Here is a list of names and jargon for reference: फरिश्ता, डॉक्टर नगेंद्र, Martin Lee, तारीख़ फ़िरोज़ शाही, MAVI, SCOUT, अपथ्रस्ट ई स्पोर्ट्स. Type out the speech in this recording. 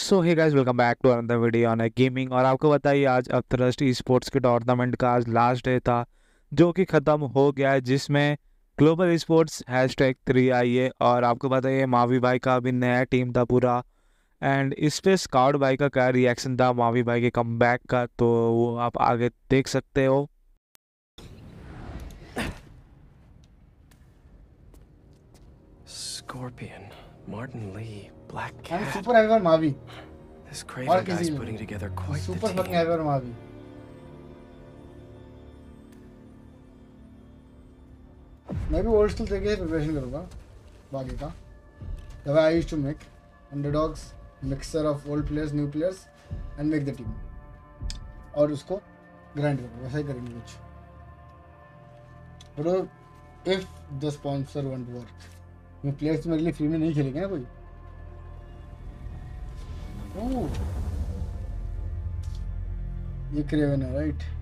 So hey guys, welcome back to another video on gaming. और आपको बताइए, आज अपथ्रस्ट ई स्पोर्ट्स के टूर्नामेंट का आज लास्ट डे था जो कि ख़त्म हो गया है, जिसमें ग्लोबल ई स्पोर्ट्स #3 आई है। और आपको बताइए, मावी भाई का भी नया टीम था पूरा, एंड इस पर स्काउट भाई का क्या रिएक्शन था मावी भाई के कमबैक का, तो वो आप आगे देख सकते हो। Scorpion, Martin Lee, Black Cat, and Super Heavyweight MAVI. This crazy guy's putting together quite the team. Super fucking Heavyweight MAVI. मैं भी old school तरीके से preparation करूँगा बाकी का। The way I used to make underdogs, mixture of old players, new players, and make the team. और उसको grind करूँगा, वैसा ही करेंगे कुछ। But if the sponsor won't work, मैं प्लेयर्स मेरे लिए फ्री में नहीं खेलेंगे ना कोई। ओह, ये क्रेवन है राइट।